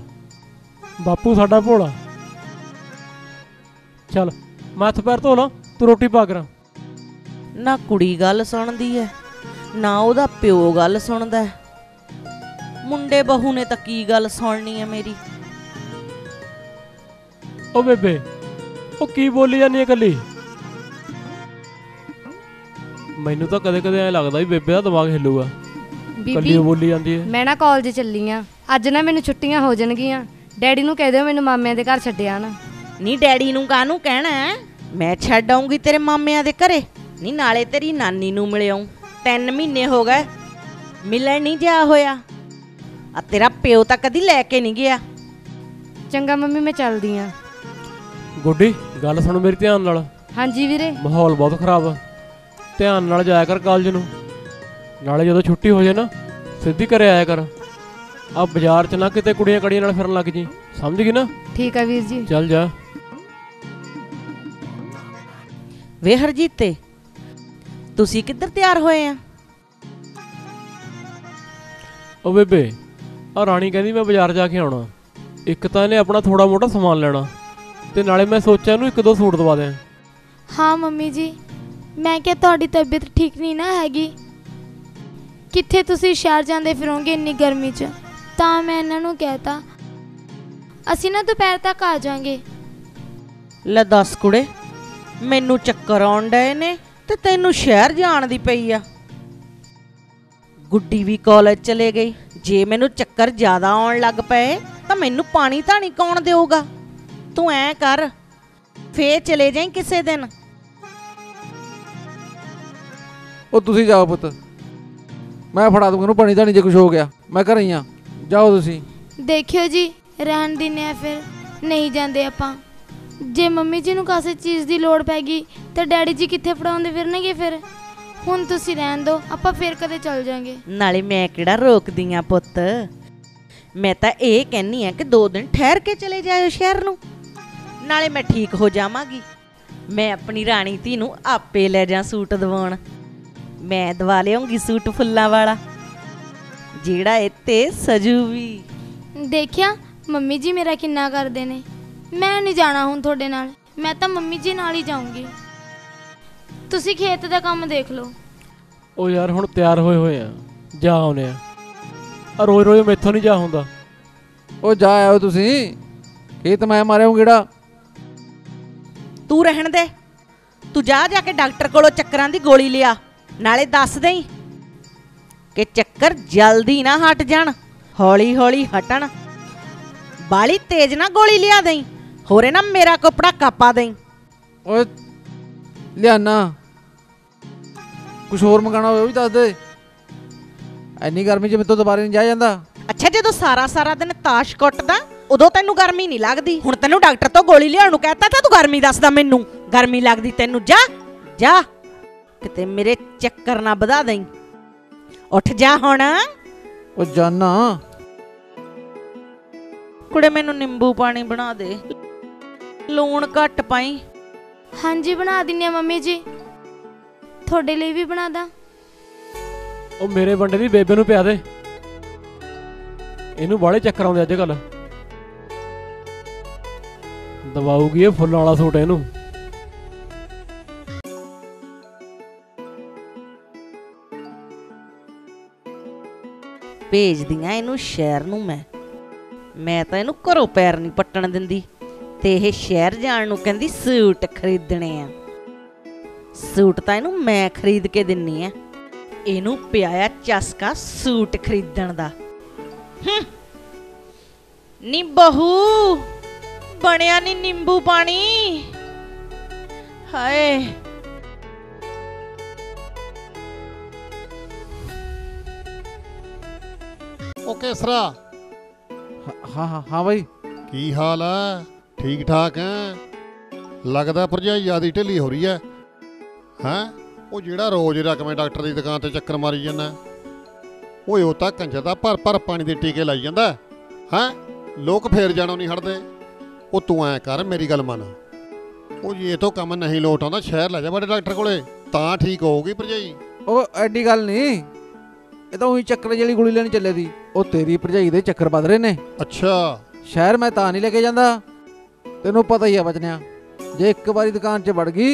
ਬਾਪੂ ਸਾਡਾ ਭੋਲਾ। ਚੱਲ ਮੈਂ ਹੱਥ ਪੈਰ ਧੋ ਲਾਂ, ਤੂੰ ਰੋਟੀ ਪਾ ਕਰਾਂ। ਨਾ ਕੁੜੀ ਗੱਲ ਸੁਣਦੀ ਹੈ ਨਾ ਉਹਦਾ ਪਿਓ ਗੱਲ ਸੁਣਦਾ। ਮੁੰਡੇ ਬਹੂ ਨੇ ਤਾਂ ਕੀ ਗੱਲ ਸੁਣਨੀ ਹੈ ਮੇਰੀ। ਉਹ ਬੇਬੇ ਉਹ ਕੀ ਬੋਲੀ ਜਾਂਦੀ ਹੈ ਇਕੱਲੀ। ਮੈਨੂੰ ਤਾਂ ਕਦੇ ਕਦੇ ਐ ਲੱਗਦਾ ਵੀ ਬੇਬੇ ਦਾ ਦਿਮਾਗ ਹਿੱਲੂਗਾ। ਕੱਲੀ ਬੋਲੀ ਜਾਂਦੀ ਹੈ। ਮੈਂ ਨਾ ਕਾਲਜ ਚੱਲੀ ਆ ਅੱਜ, ਨਾ ਮੈਨੂੰ ਛੁੱਟੀਆਂ ਹੋ ਜਾਣਗੀਆਂ। ਡੈਡੀ ਨੂੰ ਕਹਿ ਦਿਓ ਮੈਨੂੰ ਮਾਮਿਆਂ ਦੇ ਘਰ ਛੱਡਿਆ ਨਾ। ਨਹੀਂ ਡੈਡੀ ਨੂੰ ਕਾਹਨੂੰ ਕਹਿਣਾ, ਮੈਂ ਛੱਡ ਆਉਂਗੀ ਤੇਰੇ ਮਾਮਿਆਂ ਦੇ ਘਰੇ। ਨਹੀਂ ਨਾਲੇ ਤੇਰੀ ਨਾਨੀ ਨੂੰ ਮਿਲ ਆਉਂ, ਤਿੰਨ ਮਹੀਨੇ ਹੋ ਗਏ ਮਿਲਣ ਨਹੀਂ ਜਾ ਹੋਇਆ। ਆ ਤੇਰਾ ਪਿਓ ਤਾਂ ਕਦੀ ਲੈ ਕੇ ਨਹੀਂ ਗਿਆ। ਚੰਗਾ ਮੰਮੀ ਮੈਂ ਚੱਲਦੀ ਆ। ਗੁੱਡੀ ਗੱਲ ਸੁਣ ਮੇਰੀ ਧਿਆਨ ਨਾਲ। ਹਾਂਜੀ ਵੀਰੇ। ਮਾਹੌਲ ਬਹੁਤ ਖਰਾਬ ਆ, ਧਿਆਨ ਨਾਲ ਜਾਇਆ ਕਰ ਕਾਲਜ ਨੂੰ। ਨਾਲੇ ਜਦੋਂ ਛੁੱਟੀ ਹੋ ਜਾਏ ਨਾ ਸਿੱਧੀ ਘਰੇ ਆਇਆ ਕਰ। ਆ ਬਾਜ਼ਾਰ 'ਚ ਨਾ ਕਿਤੇ ਕੁੜੀਆਂ ਕੜੀਆਂ ਨਾਲ ਫਿਰਨ ਲੱਗ ਜੀ, ਸਮਝ ਗਈ ਨਾ। ਠੀਕ ਆ ਵੀਰ ਜੀ। ਚੱਲ ਜਾ। ਵੇ ਹਰਜੀਤੇ ਤੁਸੀਂ ਕਿੱਧਰ ਤਿਆਰ ਹੋਏ ਆ? ਉਹ ਬੇਬੇ ਆ ਰਾਣੀ ਕਹਿੰਦੀ ਮੈਂ ਬਾਜ਼ਾਰ ਜਾ ਕੇ ਆਉਣਾ। ਇੱਕ ਤਾਂ ਇਹਨੇ ਆਪਣਾ ਥੋੜਾ ਮੋਟਾ ਸਮਾਨ ਲੈਣਾ ਤੇ ਨਾਲੇ ਮੈਂ ਸੋਚਿਆ ਇਹਨੂੰ ਇੱਕ ਦੋ ਸੂਟ ਦਵਾ ਦਿਆਂ। ਹਾਂ ਮੰਮੀ ਜੀ, मैं क्या थोड़ी तबीयत ठीक नहीं ना हैगी, कित्थे तुसी शहर जांदे फिरोंगे इन्नी गर्मी च। तां मैं इन्हां नूं कहता असीं ना दोपहर तक आ जांगे। लै दस कुड़े मैनूं चक्कर आउण डए ने ते तैनूं शहर जाण दी पई आ। गुड्डी भी कॉलेज चले गई। जे मैनूं चक्कर ज़्यादा आउण लग पए तां मैनूं पाणी धाणी कौण देऊगा। तूं ऐ कर फेर चले जाईं किसे दिन। ਉਹ ਤੁਸੀਂ ਜਾਓ ਪੁੱਤ, ਮੈਂ ਫੜਾ ਦੂੰਗਾ ਉਹਨੂੰ ਪਾਣੀ ਧਾਣੀ ਜੇ ਕੁਝ ਹੋ ਗਿਆ। ਮੈਂ ਘਰੇ ਹੀ ਆ, ਜਾਓ ਤੁਸੀਂ। ਦੇਖਿਓ ਜੀ ਰਹਿਣ ਦਿੰਦੇ ਆ, ਫਿਰ ਨਹੀਂ ਜਾਂਦੇ ਆਪਾਂ। ਜੇ ਮੰਮੀ ਜੀ ਨੂੰ ਕਿਸੇ ਚੀਜ਼ ਦੀ ਲੋੜ ਪੈ ਗਈ ਤਾਂ ਡੈਡੀ ਜੀ ਕਿੱਥੇ ਫੜਾਉਂਦੇ ਫਿਰਨਗੇ ਫਿਰ। ਹੁਣ ਤੁਸੀਂ ਰਹਿਣ ਦਿਓ, ਆਪਾਂ ਫਿਰ ਕਦੇ ਚੱਲ ਜਾਾਂਗੇ। ਨਾਲੇ ਮੈਂ ਕਿਹੜਾ ਰੋਕਦੀ ਆ ਪੁੱਤ, ਮੈਂ ਤਾਂ ਇਹ ਕਹਿੰਦੀ ਆ ਕਿ ਦੋ ਦਿਨ ਠਹਿਰ ਕੇ ਚਲੇ ਜਾਇਓ ਸ਼ਹਿਰ ਨੂੰ। ਨਾਲੇ ਮੈਂ ਠੀਕ ਹੋ ਜਾਵਾਂਗੀ। ਮੈਂ ਆਪਣੀ ਰਾਣੀ ਧੀ ਨੂੰ ਆਪੇ ਲੈ ਜਾ ਸੂਟ ਦਿਵਾਉਣ। मैं दवा लियाऊंगी सूट फुल्ला वाला जेड़ा इत्ते सजू भी। देखिया मम्मी जी मेरा किन्ना करदे ने। मैं नहीं जाना हुण थोड़े नाल, मैं तां मम्मी जी नाल ही जाऊंगी। तुसी खेत दा काम देख लो। ओ यार हुण तैयार होए होए आ जा आउणे आ। रोज रोज मैथों नहीं जा हुंदा। ओ जा आओ तुसी, खेत मैं मारेऊं गेड़ा। तू रहण दे, तू जा जाके डाक्टर कोलों चक्करां दी गोली लिया। ਨਾਲੇ ਦੱਸ ਦੇਈ ਕਿ ਚੱਕਰ ਜਲਦੀ ਨਾ ਹਟ ਜਾਣ, ਹੌਲੀ ਹੌਲੀ ਹਟਣ। ਬਾਲੀ ਤੇਜ਼ ਨਾ ਗੋਲੀ ਲਿਆ ਦੇਈ, ਹੋਰੇ ਨਾ ਮੇਰਾ ਕੋਪੜਾ ਕਾਪਾ ਦੇਈ। ਓਏ ਲਿਆਨਾ, ਕੁਝ ਹੋਰ ਮੰਗਾਣਾ ਹੋਵੇ ਉਹ ਵੀ ਦੱਸ ਦੇ। ਐਨੀ ਗਰਮੀ 'ਚ ਮੇਰੇ ਤੋਂ ਦੁਬਾਰੇ ਨਹੀਂ ਜਾ ਜਾਂਦਾ। ਅੱਛਾ ਜਦੋਂ ਸਾਰਾ ਸਾਰਾ ਦਿਨ ਤਾਸ਼ ਕੁੱਟਦਾ ਉਦੋਂ ਤੈਨੂੰ ਗਰਮੀ ਨਹੀਂ ਲੱਗਦੀ। ਹੁਣ ਤੈਨੂੰ ਡਾਕਟਰ ਤੋਂ ਗੋਲੀ ਲਿਆਉਣ ਨੂੰ ਕਹਿਤਾ ਤਾਂ ਤੂੰ ਗਰਮੀ ਦੱਸਦਾ ਮੈਨੂੰ ਗਰਮੀ ਲੱਗਦੀ ਤੈਨੂੰ। ਜਾ ਜਾ ਕਿਤੇ ਮੇਰੇ ਚੱਕਰ ਨਾ ਵਧਾ ਦੇਈ। ਉੱਠ ਜਾ ਹੁਣ। ਉਹ ਜਾਨਾ ਕੁੜੇ ਮੈਨੂੰ ਨਿੰਬੂ ਪਾਣੀ ਬਣਾ ਦੇ, ਲੂਣ ਘੱਟ ਪਾਈ। ਹਾਂਜੀ ਬਣਾ ਦਿੰਨੀ ਆ ਮੰਮੀ ਜੀ, ਤੁਹਾਡੇ ਲਈ ਵੀ ਬਣਾ ਦਾਂ। ਉਹ ਮੇਰੇ ਵੰਡੇ ਦੀ ਬੇਬੇ ਨੂੰ ਪਿਆ ਦੇ, ਇਹਨੂੰ ਬਾਹਲੇ ਚੱਕਰ ਆਉਂਦੇ ਅੱਜ ਕੱਲ। ਦਵਾਉਗੀ ਇਹ ਫੁੱਲਾਂ ਵਾਲਾ ਸੂਟ ਇਹਨੂੰ। भेजदी हाँ इनू शहर नू मैं मैं तां इनू घरों पैर नहीं पट्टण दिंदी ते इह शहर जाण नू कहंदी सूट खरीदणे आ। सूट तां इनू मैं खरीद के दिन्नी आ। इनू पिआया चस्का सूट खरीदण दा। नी बहू बणिया नी निंबू पाणी। हाए ओ केसरा। हाँ हाँ हाँ भाई की हाल है? ठीक ठाक है। लगता भरजाई ज्यादा ढिली हो रही है हैं? वो जिहड़ा रोज़ रकमें डॉक्टर की दुकान पर चक्कर मारी जाना वो ओ तां कंजा दा भर भर पानी के टीके लाई जांदा हैं, लोग फेर जाणों नहीं हटदे। वो तू ऐ कर मेरी गल मन, वो ये तो कम नहीं लौट आता शहर लै जा बड़े डॉक्टर को ठीक होगी भरजाई। ओ एडी गल नहीं, ये तो चक्कर वाली गोली लेने चले दी, वो तेरी भरजाई दे चक्कर वध रहे ने। अच्छा शहर मैं तां नहीं लेके जांदा, तेनों पता ही है बचनिया, जे एक बारी दुकान च बढ़ गई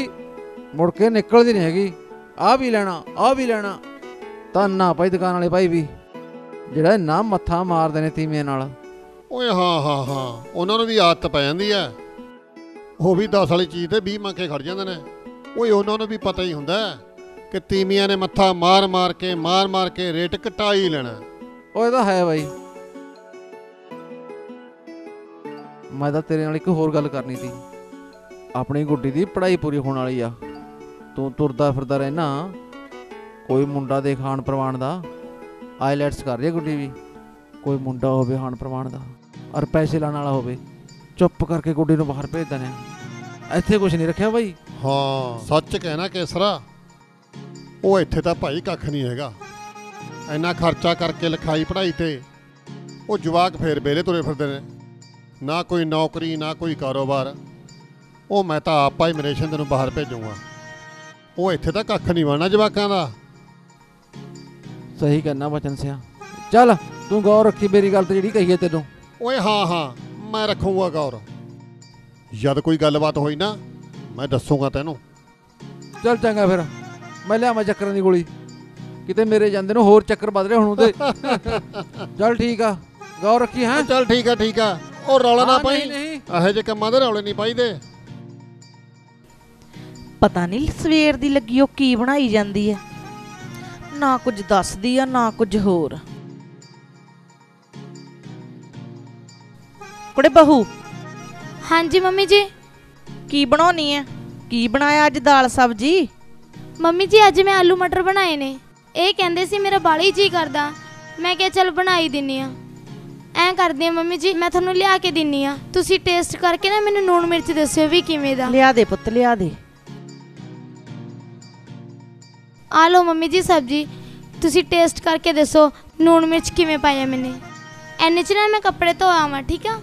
मुड़ के निकलती नहीं हैगी। आ भी लैना आ भी लैना, धन्ना भाई दुकान वाले भाई भी जिहड़ा ना मत्था मारदे ने तीवें नाल। ओए हाँ हाँ हाँ उन्होंने भी आदत पै जाती है, वो भी दस वाली चीज़ तो भी मंग के खड़ जाते हैं। वो उन्होंने भी पता ही होंगे कि तीविया ने मत्था मार मार के मार मार के रेट घटा ही लेना। वो तो है भाई, मैं तो तेरे नाल इक होर गल करनी थी। अपनी गुड्डी की पढ़ाई पूरी होने वाली आ, तू तुरदा फिरदा रहना, कोई मुंडा देख हाण प्रवान का, आईलैट्स कर रही है गुड्डी भी, कोई मुंडा होवे हाण प्रवान का और पैसे लाने वाला होवे, चुप करके गुड्डी नूं बाहर भेज देना। इत्थे कुछ नहीं रखिया भाई। हाँ सच कहना केसरा, वो इत्थे तां भाई कख नहीं हैगा, इन्ना खर्चा करके लिखाई पढ़ाई ते वो जवाक फेर बेले तुरे फिरदे ने, ना कोई नौकरी ना कोई कारोबार। वो मैं तां आप भाई मरेशन तैनूं बाहर भेजूंगा, वो इत्थे तां कख नहीं बनना जवाकां दा। सही कहना बचन सिया, चल तू गौर रखी मेरी गल ते जिहड़ी कही है तैनूं। ओए हाँ हाँ मैं रखूंगा गौर, जद कोई गलबात होई ना मैं दसूंगा तेनों। चल चंगा फिर, मैं लिया मैं चक्कर दी गोली, कितने मेरे जांदे नूं होर चक्कर बदले हुण ते। चल ठीक आ, गौर रखी है। चल ठीक है ठीक है, और रौला ना पाई, इहो जे कम्मां दे रौले नहीं पाई दे। पता नहीं सवेर दी लगी ओ की बनाई जांदी है, ना कुछ दसदी आ ना कुछ होर। कुड़े बहू। हाँ जी मम्मी जी। की बनानी है? की बनाया अज? दाल सब्जी। मम्मी जी अज मैं आलू मटर बनाए ने, ये कहंदे सी मेरा बाली जी करदा, मैं क्या चल बनाई दिनी आ। ऐ करदी मम्मी जी मैं थानू लिया के दिनी आ, तुसी टेस्ट करके ना मैनू नून मिर्च दस्सियो भी किवें दा। लिया दे पुत्त लिया दे। आ लो मम्मी जी सब्जी, तुसी टेस्ट करके दस्सो नून मिर्च किवें पाया मैंने। इन्ने च ना मैं कपड़े धो आवां, ठीक आ?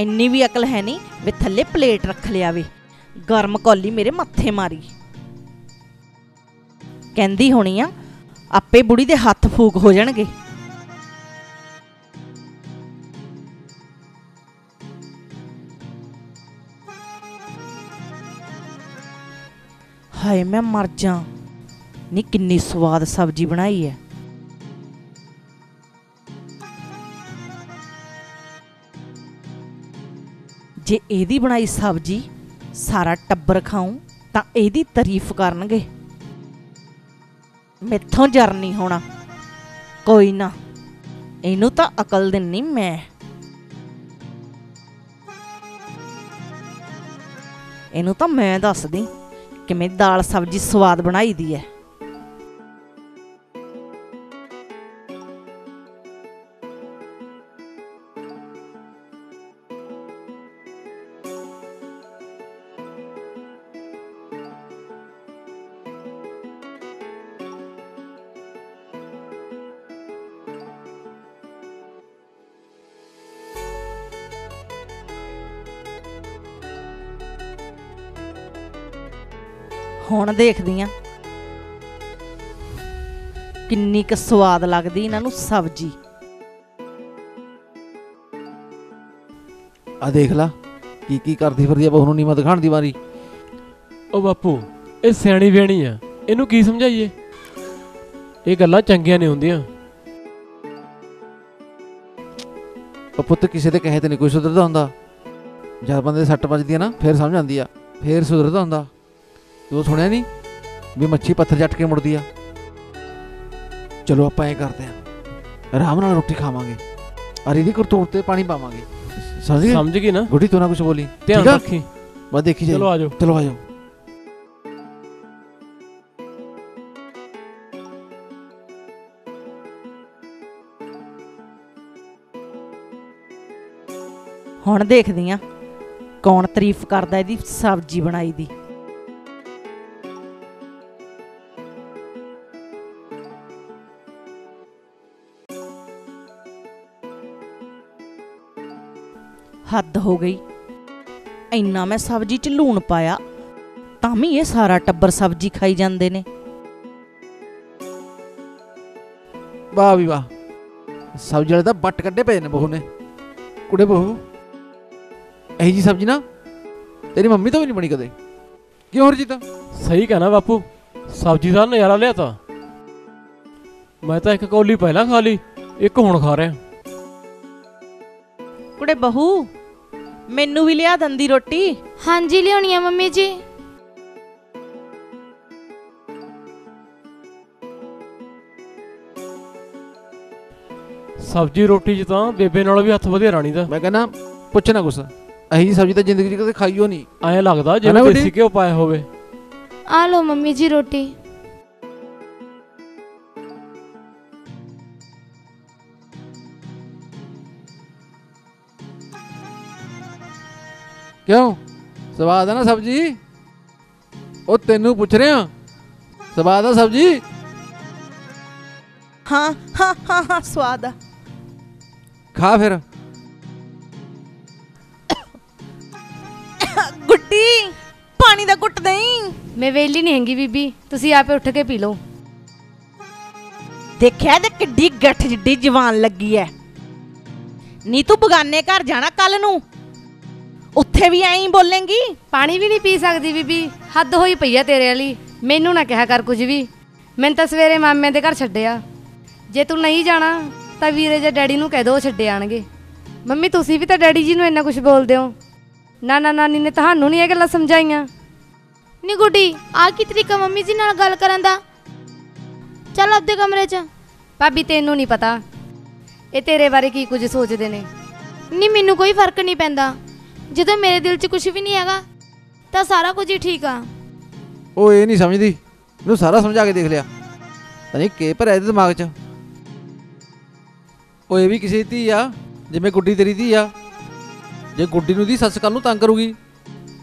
इन्नी भी अकल है नहीं वे थले प्लेट रख लिया वे, गर्म कौली मेरे मत्थे मारी। कहंदी होनी आ आपे बुढ़ी दे हथ फूक हो जाणगे। हाय मैं मर जा, नी किन्नी स्वाद सब्जी बनाई है। जे एदी बनाई सब्जी सारा टब्बर खाऊं तां एदी तारीफ करनगे, मैथों जर नहीं होना। कोई ना इनू तां अकल दिन्नी मैं, इनू तां मैं दस्सदी कि मैं दाल सब्जी स्वाद बनाई दी है। हुण देखदी आं किन्नी क स्वाद लगदी इन्हां नूं सब्जी। आ देख ला की की करदी फिरदी आ, बहुनूं नीमत खाण दी मारी। ओ बापू ये सियाणी वेणी आ, इहनूं की समझाईए, ये गल्लां चंगियां नहीं हुंदियां। पुत्त किसी दे कहे ते नहीं कोई सुधरदा हुंदा, जद बंदे सट्ट वजदी आ ना फिर समझ आंदी आ, फिर सुधरदा हुंदा। तू सुनिया नहीं भी मच्छी पत्थर जट के मुड़ती आ। चलो आप करते हैं आराम नाल रोटी खावांगे और इहदी करतूत ते पानी पावांगे। समझ समझ गई ना गुड्डी? तू ना कुछ बोली, ध्यान रखी बस, देखी जाओ। चलो आ जाओ चलो आ जाओ। हुण देखदी आं कौन तारीफ करदा इहदी सब्जी बनाई दी। हद हो गई, इन्ना मैं सब्जी च लूण पाया तामी ये सारा टब्बर सब्जी खाई जांदे ने। वाह भी वाह, सब्जी वाले तो बट कड्डे पे ने बहू ने। कुड़े बहू, ऐ जी सब्जी ना तेरी मम्मी तो भी नहीं बनी कदे। क्यों हर जीता? सही कहना बापू, सब्जी का नज़ारा लिया था। मैं तो एक कौली पहला खा ली, एक हुण खा रहे। कुड़े बहू, मैनू भी लिया दंदी रोटी। हाँ जी लियाउणी है मम्मी जी। सब्जी रोटी च तां बेबे नाल भी हथ वधिया राणी दा। मैं कहना पुछना कुछ, अही जी सब्जी तो जिंदगी कदे खाई हो नहीं। ऐ लगदा जिवें देसी घिओ पाया होवे। आ लो मम्मी जी रोटी। क्यों स्वाद है ना सब्जी? ओ तेनू पूछ रहे हैं, स्वाद है सब्जी? हाँ हाँ हाँ हाँ स्वाद है। खा फिर गुड्डी, पानी दा घुट नहीं। मैं वेली नहीं हैंगी बीबी, तुसी आपे उठ के पी लो। देखिया ते किड्डी गठ जिड्डी जवान लगी है। नी तू बगाने घर जाना कल नू, उत्थे भी ऐ ही बोलेंगी। पानी भी नहीं पी सकदी बीबी, हद होई पई आ तेरे वाली। मैनू ना कहा कर कुछ भी, मैं तो सवेरे मामे दे घर छड्डिया। जे तू नहीं जाना तो वीरे जे डैडी नू कह दो छड्डे आणगे। मम्मी तुसी भी तो डैडी जी नू इन्ना कुछ बोलदे हो। ना ना नानी ने तुहानू नहीं ये गल्लां समझाइयां। नी गुड्डी, आ की तरीका मम्मी जी नाल गल करन दा? चल अपने कमरे च। भाभी तेनू नहीं पता ये तेरे बारे की कुछ सोचदे ने। नी मैनू कोई फर्क नहीं पैंदा, जो मेरे दिल च कुछ भी नहीं है तो सारा कुछ ही ठीक आ। ओ ये नहीं समझदी, मैं सारा समझा के देख लिया, नहीं के पर ऐसे दिमाग च। ओ ये भी किसी धी आ, जिमें गुड्डी तेरी धी आ। जे गुड्डी नूं दी सस कल नूं तंग करूगी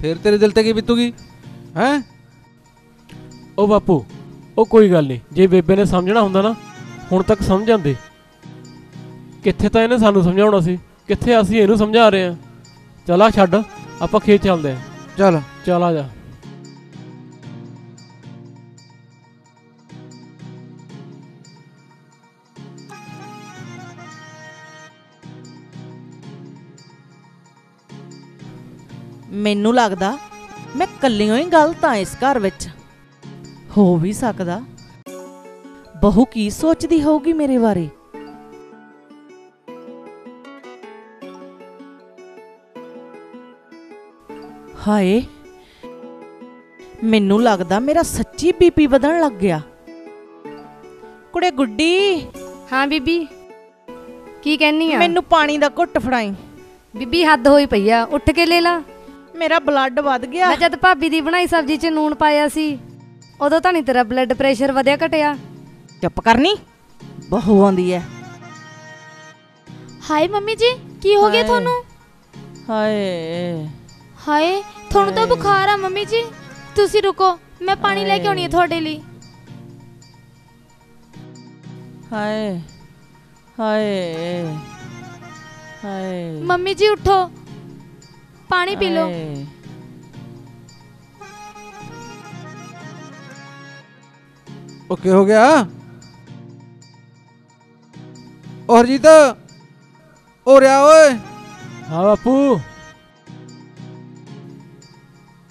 फिर तेरे दिल ते की बीतूगी हैं? ओ बापू, ओ कोई गल नहीं, जे बेबे ने समझना हुंदा ना हुण तक समझ आंदे। कित्थे तां इहने सानू समझाउणा सी, कित्थे असीं इहनूं समझा रहे हां। चला छड्ड, आपां खेत चलदे आं। चल चला जा। मैनू लगदा मैं कल्लियों ही गलत आ इस घर विच। हो भी सकदा बहू की सोचदी होगी मेरे बारे। हाय, मैनू लगदा मेरा सच्ची बीपी बदन लग गया। कुड़े गुड्डी। हाँ बीबी, की कहनी है? मैनू पानी दा घुट फड़ाई। बीबी हद होई पई आ, उठ के ले ला। मेरा ब्लड वध गया। मैं जद भाभी दी बनाई सब्जी च नून पाया सी उदों तां नहीं तेरा ब्लड प्रेशर वधिया घटिया। चुप करनी, बहू आंदी है। हाय मम्मी जी, की हो गया थानू? हाय हाय, थानू तां बुखार आ। मम्मी जी तुसी रुको, मैं पानी लेके आउणी है तुहाडे लई। हाय हाय हाय, मम्मी जी उठो, पानी पी लो। ओके हो गया। और जीता और या ओए। हाँ बापू।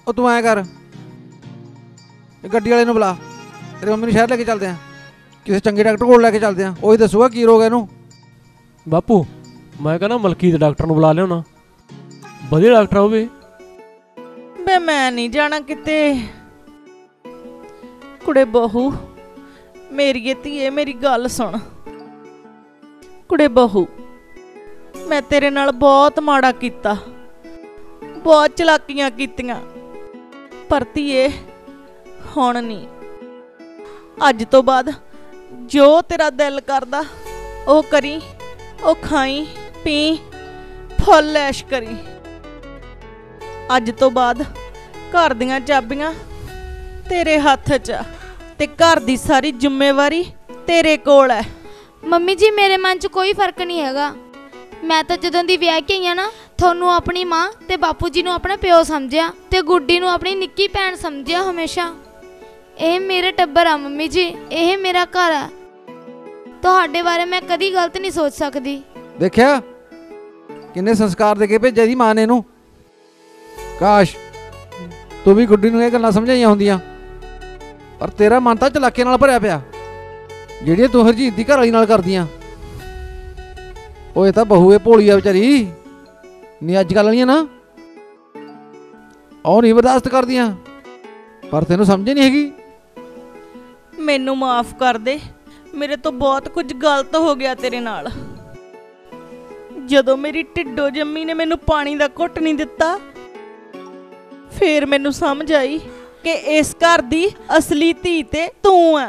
ओ तू आया कर, गड्डी वाले नूं बुला। तेरे मम्मी नूं शहर लेके चलते हैं, किसी चंगे डॉक्टर को लेके चलते हैं, वही दसूगा की रोग है इनू। बापू मैं कहना मलकीत डॉक्टर नूं बुला लियो ना, बढ़िया डॉक्टर हो। बे मैं नहीं जाना किते। कुड़े बहू मेरी ये धीए, मेरी गल सुन। कुड़े बहू मैं तेरे नाल बहुत माड़ा किता, बहुत चलाकियां कीतियां, पर धीए हुण नहीं। अज तो बाद जो तेरा दिल करदा ओ करी, ओ खाई पी, फुल ऐश करी। अज तो बाद घर दियां चाबियां तेरे हाथ च ते घर दी सारी जिम्मेवारी तेरे कोल है। मम्मी जी मेरे मन च कोई फर्क नहीं हैगा, मैं तो जदों दी विआह के आई ना थोनू अपनी माँ ते बापू जी नू अपना प्यो समझिया ते गुड्डी नू अपनी निक्की भैन समझिया हमेशा। यह मेरा टब्बर आ मम्मी जी, यह मेरा घर है, तुहाडे बारे मैं कदी गलत नहीं सोच सकती। देखिया किन्ने संस्कार देके भेजिया दी मां ने नू, काश तू भी गुड्डी नू इह गल्लां समझाईयां हुंदियां, पर तेरा मन तां चलाके नाल भरिया पिया जिहड़ियां तू हरजीत दी घर वाली नाल करदियां। ओए तां बहू ए भोली आ बेचारी, नहीं अज कल वालियां ना और नहीं बर्दाश्त करदियां, पर तैनूं समझ नहीं हैगी। मैनूं माफ कर दे, मेरे तो बहुत कुछ गलत हो गया तेरे नाल। जदों मेरी ढिड्डो जम्मी ने मैनूं पानी दा घुट नहीं दिता, फिर मैनूं समझ आई कि इस घर दी असली धी ते तू है।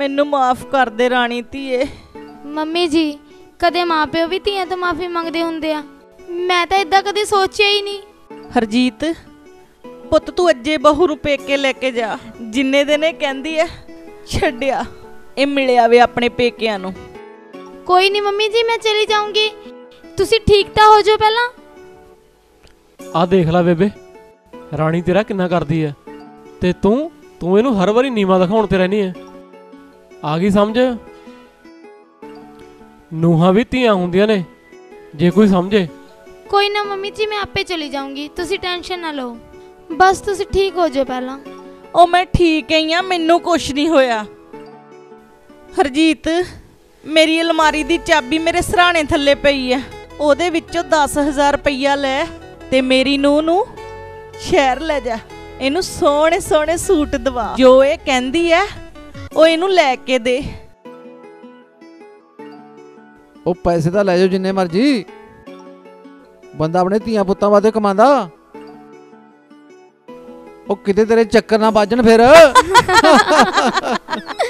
मैनूं माफ कर दे राणी धीए। मम्मी जी कदे माँ प्यो भी धीआं तो माफ़ी मंगदे हुंदे आ, मैं तां इदां कदे सोचिया ही नहीं। हरजीत पुत्त तू अज्जे बहू नूं पेके लैके जा, जिन्ने दिने कहंदी है छड्डिया ਇਹ ਮਿਲਿਆ ਵੇ ਆਪਣੇ ਪੇਕਿਆਂ ਨੂੰ। ਕੋਈ ਨਹੀਂ ਮੰਮੀ ਜੀ ਮੈਂ ਚਲੀ ਜਾਊਂਗੀ, ਤੁਸੀਂ ਠੀਕ ਤਾਂ ਹੋ ਜਾਓ ਪਹਿਲਾਂ। ਆ ਦੇਖ ਲੈ ਬੇਬੇ ਰਾਣੀ ਤੇਰਾ ਕਿੰਨਾ ਕਰਦੀ ਐ, ਤੇ ਤੂੰ ਤੂੰ ਇਹਨੂੰ ਹਰ ਵਾਰੀ ਨੀਵਾ ਦਿਖਾਉਣ ਤੇ ਰਹਿਣੀ ਐ। ਆ ਗਈ ਸਮਝ? ਨੂਹਾਂ ਵੀ ਧੀਆਂ ਹੁੰਦੀਆਂ ਨੇ ਜੇ ਕੋਈ ਸਮਝੇ। ਕੋਈ ਨਾ ਮੰਮੀ ਜੀ ਮੈਂ ਆਪੇ ਚਲੀ ਜਾਊਂਗੀ, ਤੁਸੀਂ ਟੈਨਸ਼ਨ ਨਾ ਲਓ, ਬਸ ਤੁਸੀਂ ਠੀਕ ਹੋ ਜਾਓ ਪਹਿਲਾਂ। ਉਹ ਮੈਂ ਠੀਕ ਹੀ ਆ, ਮੈਨੂੰ ਕੁਛ ਨਹੀਂ ਹੋਇਆ। हरजीत मेरी अलमारी दी चाबी मेरे सराहणे थल्ले पई है, ओहदे विच्चों दस हज़ार रुपया लै ते मेरी नूंह नूं शहर लै जा, इहनूं सोहणे सोहणे सूट दवा, जो ये कहंदी है ओह इहनूं लै के दे। ओह पैसे तां लै जाओ जिन्ने मर्जी, बंदा अपने धीआं पुत्तां वास्ते कमांदा, ओह किते तेरे चक्कर ना ਵੱਜਣ फिर।